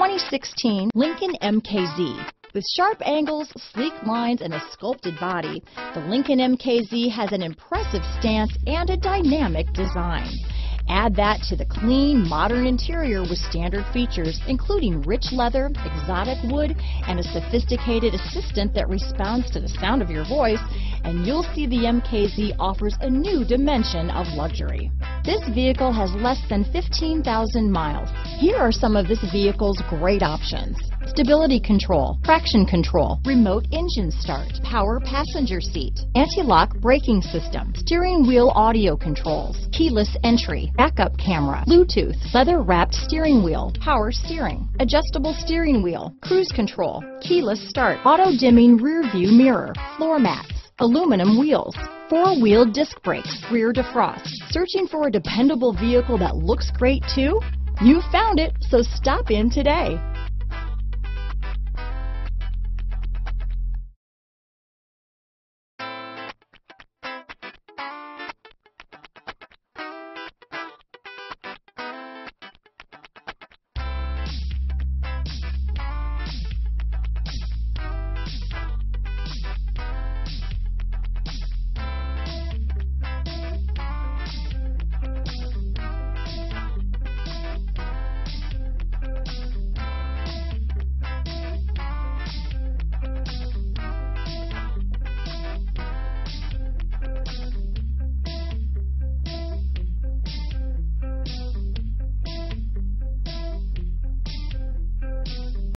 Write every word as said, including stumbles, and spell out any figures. twenty sixteen Lincoln M K Z. With sharp angles, sleek lines, and a sculpted body, the Lincoln M K Z has an impressive stance and a dynamic design. Add that to the clean, modern interior with standard features, including rich leather, exotic wood, and a sophisticated assistant that responds to the sound of your voice, and you'll see the M K Z offers a new dimension of luxury. This vehicle has less than fifteen thousand miles. Here are some of this vehicle's great options: stability control, traction control, remote engine start, power passenger seat, anti-lock braking system, steering wheel audio controls, keyless entry, backup camera, Bluetooth, leather-wrapped steering wheel, power steering, adjustable steering wheel, cruise control, keyless start, auto-dimming rear-view mirror, floor mats, aluminum wheels, four-wheel disc brakes, rear defrost. Searching for a dependable vehicle that looks great too? You found it, so stop in today.